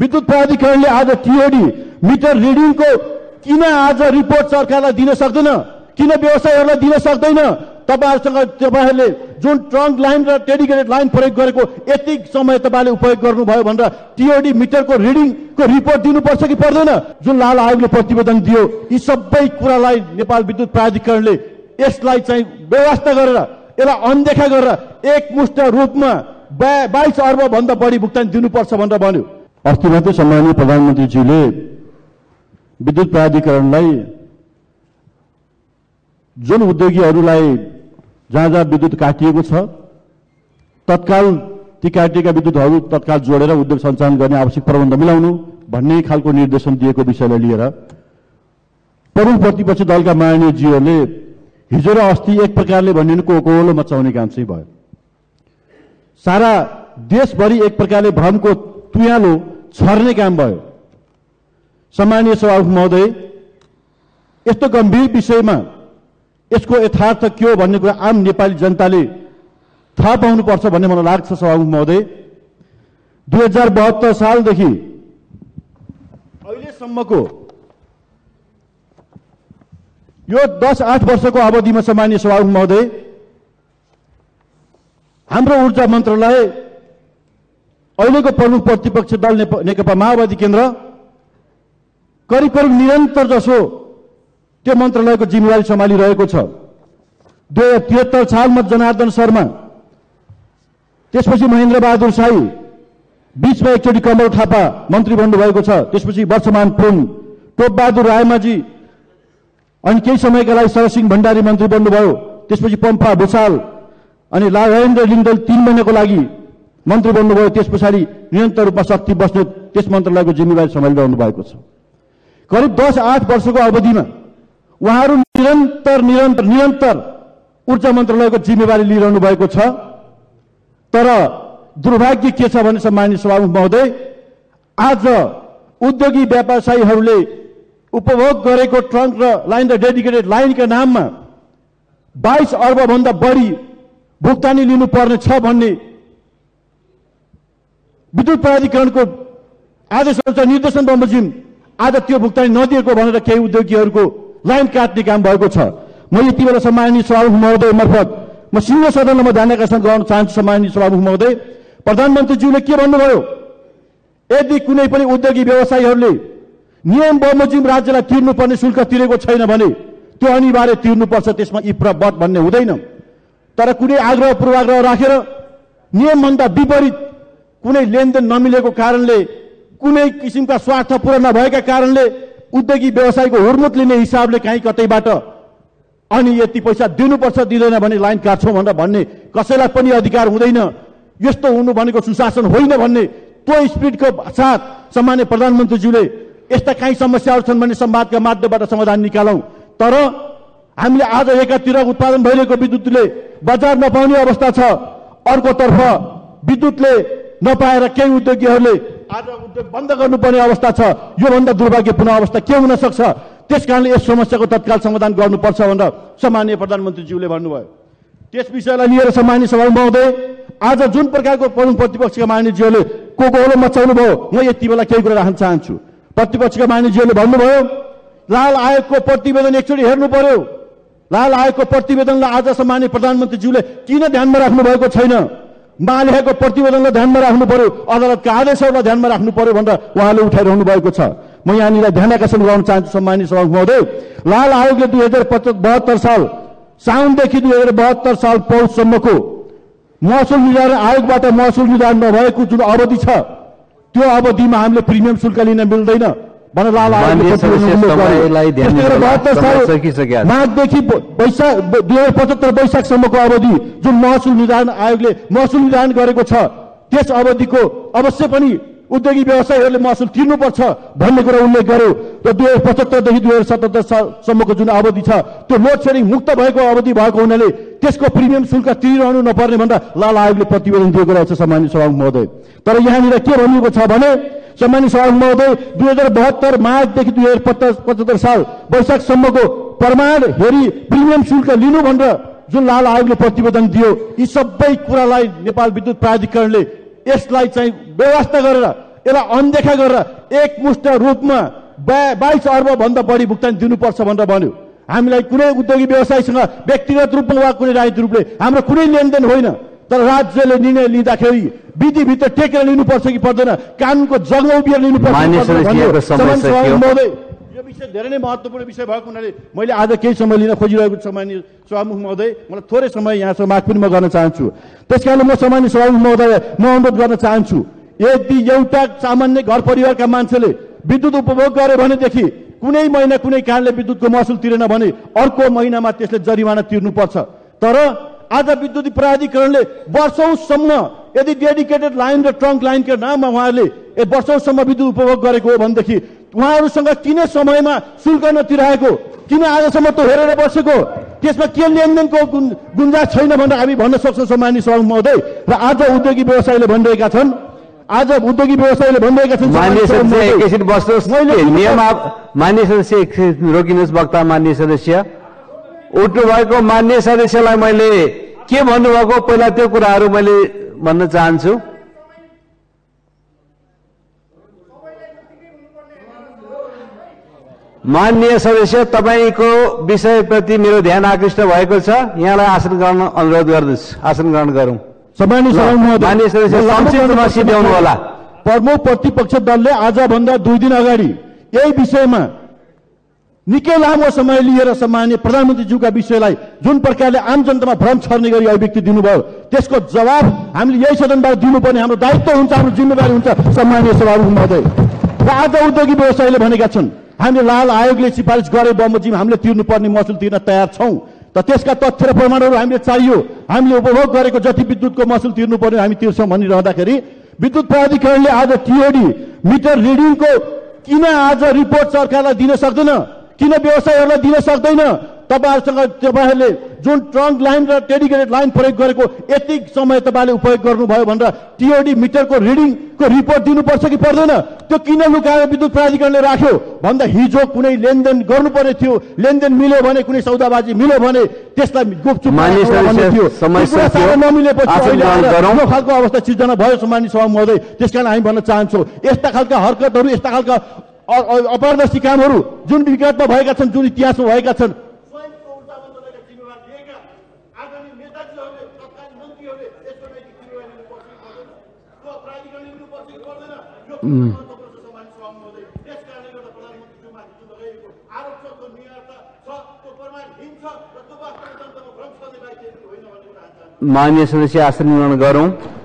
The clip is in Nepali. विद्युत प्राधिकरणले आज टीओडी मिटर रिडिंग को किन आज रिपोर्ट सरकारलाई दिन सक्दैन, किन व्यवसायीहरूलाई दिन सक्दैन? तपाईहरुसँग तपाईहरुले जुन ट्रंक लाइन र डेडिकेटेड लाइन प्रयोग गरेको यति समय तपाईले उपयोग गर्नुभयो भनेर टीओडी मिटर को रिडिंग को रिपोर्ट दिनुपर्छ कि पर्दैन? जुन लाल आयोगले प्रतिवेदन दियो यी सबै कुरालाई नेपाल विद्युत प्राधिकरणले यसलाई चाहिँ व्यवस्था गरेर यसलाई अनदेखा गरेर एकमुष्ट रूपमा 22 अर्ब भन्दा बढी भुक्तानी दिनुपर्छ भनेर भन्यो। अस्ति मात्रै सम्माननीय प्रधानमन्त्रीज्यूले विद्युत प्राधिकरणलाई जुन उद्योगीहरूलाई जहाँ जहाँ विद्युत काटिएको छ तत्काल ती काटिएका विद्युतहरू तत्काल जोडेर उद्योग सञ्चालन गर्ने आवश्यक प्रबन्ध मिलाउनु भन्ने खालको निर्देशन दिएको विषयलाई लिएर प्रमुख प्रतिपक्षी दलका माननीय ज्यूहरूले हिजो र अस्ति एक प्रकारले भनिनु कोकोलो मचाउने काम चाहिँ भयो। सारा देशभरि एक प्रकारले भ्रमको तुयालो छर्ने काम भयो। सम्माननीय सभामुख महोदय, यस्तो गम्भीर विषयमा यसको यथार्थ के हो भन्ने कुरा आम नेपाली जनताले थाहा पाउनुपर्छ भन्ने मलाई लाग्छ। सभामुख महोदय, 2072 सालदेखि अहिलेसम्मको यो 10-8 वर्षको अवधिमा सम्माननीय सभामुख महोदय, हाम्रो ऊर्जा मन्त्रालय अहिलेको प्रमुख प्रतिपक्ष दल नेकपा माओवादी केन्द्र करिब निरन्तर जसो त्यो मन्त्रालयको जिम्मेवारी सम्हालिरहेको छ। 2073 सालमा जनार्दन शर्मा, त्यसपछि महेन्द्र बहादुर शाही, बीचमा एकचोटि कमल थापा मन्त्री बन्नुभएको छ, त्यसपछि वर्षमान पुन, टोपबहादुर रायमाझी अनि केही समयका लागि शरसिंह भण्डारी मन्त्री बन्नुभयो, त्यसपछि पम्फा भुसाल अनि राजेन्द्र लिङ्गदेल 3 महिनाको लागि मन्त्री बन्नुभयो, त्यस पछाडि निरन्तर रूपमा शक्ति बस्नेत त्यस मन्त्रालयको जिम्मेवारी सम्हालिरहनु भएको छ। करिब 10-8 वर्षको अवधिमा उहाँहरू निरन्तर ऊर्जा मन्त्रालयको जिम्मेवारी लिइरहनु भएको छ। तर दुर्भाग्य के छ भने सम्माननीय सभामुख महोदय, आज उद्योगी व्यावसायीहरूले उपभोग गरेको ट्रंक र लाइन र डेडिकेटेड लाइनका नाममा 22 अर्ब भन्दा बढी भुक्तानी लिनुपर्ने छ भन्ने विद्युत प्राधिकरणको आदेश निर्देशन बमोजिम आज त्यो भुक्तानी नदिएको भनेर केही उद्योगीहरूको लाइन काट्ने काम भएको छ। म यति बेला सम्माननीय सभामुख महोदय मार्फत म सिंह सदनमा म जानकारीसँग गराउन चाहन्छु। सम्माननीय सभामुख महोदय, प्रधानमन्त्रीज्यूले के भन्नुभयो? यदि कुनै पनि उद्योगी व्यवसायीहरूले नियम बमोजिम राज्यलाई तिर्नुपर्ने शुल्क तिरेको छैन भने त्यो अनिवार्य तिर्नुपर्छ, त्यसमा इफ्रा बट भन्ने हुँदैन। तर कुनै आग्रह पूर्वाग्रह राखेर नियमभन्दा विपरीत कुनै लेनदेन नमिलेको कारणले, कुनै किसिमका स्वार्थ पूरा नभएका कारणले उद्योगी व्यवसायको हुर्मुत लिने हिसाबले काहीँ कतैबाट अनि यति पैसा दिनुपर्छ दिँदैन भने लाइन काट्छौँ भनेर भन्ने कसैलाई पनि अधिकार हुँदैन। यस्तो हुनु भनेको सुशासन होइन भन्ने त्यो स्पिरिटको साथ सम्माननीय प्रधानमन्त्रीज्यूले यस्ता कई समस्याहरू छन् भन्ने संवादका माध्यमबाट समाधान निकालौं। तर हामीले आज एकातिर उत्पादन भइरहेको विद्युतले बजार नपाउने अवस्था छ, अर्कोतर्फ विद्युतले नपाएर केही उद्योगीहरूले आज उद्योग बन्द गर्नुपर्ने अवस्था छ। यो भन्दा दुर्भाग्यपूर्ण अवस्था के हुन सक्छ? त्यसकारणले यस समस्याको तत्काल समाधान गर्नुपर्छ भनेर सम्माननीय प्रधानमन्त्रीज्यूले भन्नुभयो। त्यस विषयलाई लिएर सम्माननीय सभामुख महोदय, आज जुन प्रकारको प्रमुख प्रतिपक्षका मानिसज्यूले कोकोलो मचाउनु भयो, म यति बेला केही कुरा राख्न चाहन्छु। प्रतिपक्षका मानिसज्यूले भन्नुभयो लाल आयोगको प्रतिवेदन एकचोटि हेर्नु पर्यो, लाल आयोगको प्रतिवेदनलाई आज सम्माननीय प्रधानमन्त्रीज्यूले किन ध्यानमा राख्नु भएको छैन? मालेको प्रतिवेदनलाई ध्यानमा राख्नु पर्यो, अदालतका आदेशहरूलाई ध्यानमा राख्नु पर्यो भनेर उहाँले उठाइरहनु भएको छ। म यहाँनिर ध्यानकर्षण गराउन चाहन्छु सम्माननीय सभामुख महोदय, लाल आयोगले 2072 साल साउनदेखि 2072 साल पौषसम्मको महसुल निर्धारण आयोगबाट महसुल निर्धारण नभएको जुन अवधि छ त्यो अवधिमा हामीले प्रिमियम शुल्क लिन मिल्दैन भनेर लाल आयोगले माघदेखि 2075 वैशाखसम्मको अवधि जुन महसुल निर्धारण आयोगले महसुल निर्धारण गरेको छ त्यस अवधिको अवश्य पनि उद्योगी व्यवसायीहरूले महसुल तिर्नुपर्छ भन्ने कुरा उल्लेख गर्यो। र 2075देखि 2077 सालसम्मको जुन अवधि छ त्यो लोड सेडिङ मुक्त भएको अवधि भएको हुनाले त्यसको प्रिमियम शुल्क तिरिरहनु नपर्ने भनेर लाल आयोगले प्रतिवेदन दिएको रहेछ सम्माननीय सभामुख महोदय। तर यहाँनिर के भनिएको छ भने सम्माननीय सभामुख महोदय, 2072 मार्चदेखि 2075 साल वैशाखसम्मको प्रमाण हेरी प्रिमियम शुल्क लिनु भनेर जुन लाल आयोगले प्रतिवेदन दियो यी सबै कुरालाई नेपाल विद्युत प्राधिकरणले यसलाई चाहिँ व्यवस्था गरेर यसलाई अनदेखा गरेर एकमुष्ट रूपमा 22 अर्ब भन्दा बढी भुक्तानी दिनुपर्छ भनेर भन्यो। हामीलाई कुनै उद्योगिक व्यवसायीसँग व्यक्तिगत रूपमा वा कुनै राजनीतिक रूपले हाम्रो कुनै लेनदेन होइन, तर राज्यले निर्णय लिँदाखेरि विधिभित्र टेकेर लिनुपर्छ कि पर्दैन, कानुनको जग्गा उभिएर लिनुपर्छ। यो विषय धेरै नै महत्त्वपूर्ण विषय भएको हुनाले मैले आज केही समय लिन खोजिरहेको छु। माननीय सभामुख महोदय, मलाई थोरै समय यहाँसँग माग पनि म गर्न चाहन्छु। त्यसकारण म माननीय सभामुख महोदय म अनुरोध गर्न चाहन्छु, यदि एउटा सामान्य घर परिवारका मान्छेले विद्युत उपभोग गरे भनेदेखि कुनै महिना कुनै कारणले विद्युतको महसुल तिरेन भने अर्को महिनामा त्यसले जरिवाना तिर्नुपर्छ। तर आज विद्युत प्राधिकरणले वर्षौंसम्म यदि डेडिकेटेड लाइन र ट्रङ्क लाइनका नाममा उहाँहरूले वर्षौंसम्म विद्युत उपभोग गरेको हो भनेदेखि उहाँहरूसँग किन समयमा शुल्क नतिराएको, किन आजसम्म त हेरेर बसेको, त्यसमा के लेनदेनको गुन्जाइस छैन भनेर हामी भन्न सक्छौँ सम्माननीय सभामुख महोदय। र आज उद्योगिक व्यवसायीले भनिरहेका छन्, आज उद्योगिक व्यवसायीले भनिरहेका छन्। मान्य सदस्य एकछिन रोकिनुहोस्। वक्ता मान्य सदस्य उठ्नु भएको, मान्य सदस्यलाई मैले के भन्नुभएको पहिला त्यो कुराहरू मैले भन्न चाहन्छु। माननीय सदस्य, तपाईको विषयप्रति मेरो ध्यान आकृष्ट भएको छ, यहाँलाई आसन गर्न अनुरोध गर्दछु। आसन ग्रहण गरौं। माननीय सदस्य संक्षिप्तमा सिध्याउनु होला। प्रमुख प्रतिपक्ष दलले आजभन्दा 2 दिन अगाडि यही विषयमा निकै लामो समय लिएर सम्माननीय प्रधानमन्त्रीज्यूका विषयलाई जुन प्रकारले आम जनतामा भ्रम छर्ने गरी अभिव्यक्ति दिनुभयो, त्यसको जवाब हामीले यही सदनबाट दिनुपर्ने हाम्रो दायित्व हुन्छ, हाम्रो जिम्मेवारी हुन्छ सम्माननीय सभामुख महोदय। र आज उद्योगिक व्यवसायीले भनेका छन् हामीले लाल आयोगले सिफारिस गरे बमोजिम हामीले तिर्नुपर्ने महसुल तिर्न तयार छौं। त त्यसका तथ्य र प्रमाणहरू हामीले चाहियो। हामीले उपभोग गरेको जति विद्युतको महसुल तिर्नुपर्ने हामी तिर्छौं भनिरहँदाखेरि विद्युत प्राधिकरणले आज टिओडी मिटर रिडिङको किन आज रिपोर्ट सरकारलाई दिन सक्दैन, किन व्यवसायीहरूलाई दिन सक्दैन? तपाईहरुले जुन ट्रङ्क लाइन र डेडिकेटेड लाइन प्रयोग गरेको यति समय तपाईले उपयोग गर्नुभयो भनेर टिओडी मिटरको रिडिङको रिपोर्ट दिनुपर्छ कि पर्दैन? त्यो किन लुकाएर विद्युत प्राधिकरणले राख्यो भन्दा हिजो कुनै लेनदेन गर्नुपर्ने थियो, लेनदेन मिल्यो भने, कुनै सौदाबाजी मिल्यो भने त्यसलाई गुपचुप नमिलेपछि खालको अवस्था सिर्जना भयो सम्माननीय सभामुख महोदय। त्यसकारण हामी भन्न चाहन्छौँ यस्ता खालका हरकतहरू, यस्ता खालका अपारदर्शी कामहरू जुन विगतमा भएका छन्, जुन इतिहासमा भएका छन्, मान्य सदस्य आसन ग्रहण गरौं।